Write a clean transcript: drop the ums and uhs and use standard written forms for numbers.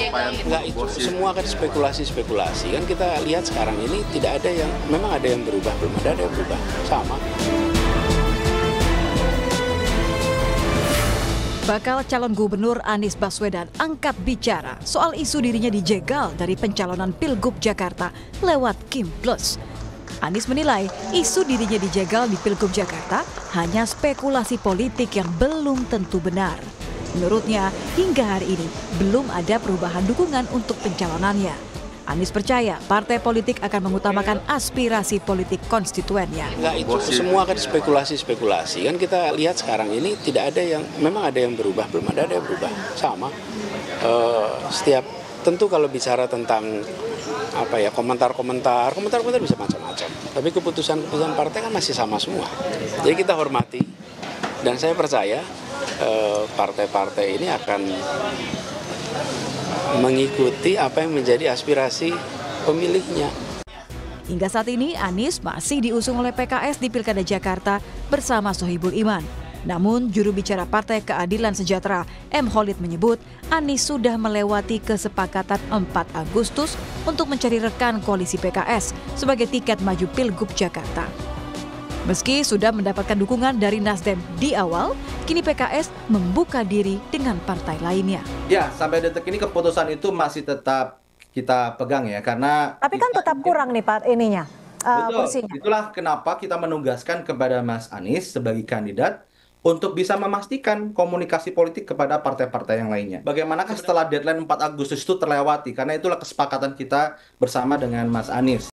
Enggak, itu semua kan spekulasi-spekulasi. Kan kita lihat sekarang ini tidak ada yang, memang ada yang berubah, belum ada yang berubah, sama. Bakal calon gubernur Anies Baswedan angkat bicara soal isu dirinya dijegal dari pencalonan Pilgub Jakarta lewat Kim Plus. Anies menilai isu dirinya dijegal di Pilgub Jakarta hanya spekulasi politik yang belum tentu benar. Menurutnya, hingga hari ini belum ada perubahan dukungan untuk pencalonannya. Anies percaya partai politik akan mengutamakan aspirasi politik konstituennya. Enggak, itu semua kan spekulasi-spekulasi. Kan kita lihat sekarang ini tidak ada yang, memang ada yang berubah, belum ada yang berubah. Sama. Tentu kalau bicara tentang komentar-komentar bisa macam-macam. Tapi keputusan-keputusan partai kan masih sama semua. Jadi kita hormati, dan saya percaya partai-partai ini akan mengikuti apa yang menjadi aspirasi pemilihnya. Hingga saat ini Anies masih diusung oleh PKS di Pilkada Jakarta bersama Sohibul Iman. Namun juru bicara Partai Keadilan Sejahtera M. Kholid menyebut Anies sudah melewati kesepakatan 4 Agustus untuk mencari rekan koalisi PKS sebagai tiket maju Pilgub Jakarta. Meski sudah mendapatkan dukungan dari Nasdem di awal, kini PKS membuka diri dengan partai lainnya. Ya, sampai detik ini keputusan itu masih tetap kita pegang ya, karena... Tapi kan tetap kurang nih Pak ininya, kursinya. Itulah kenapa kita menugaskan kepada Mas Anies sebagai kandidat untuk bisa memastikan komunikasi politik kepada partai-partai yang lainnya. Bagaimanakah setelah deadline 4 Agustus itu terlewati? Karena itulah kesepakatan kita bersama dengan Mas Anies.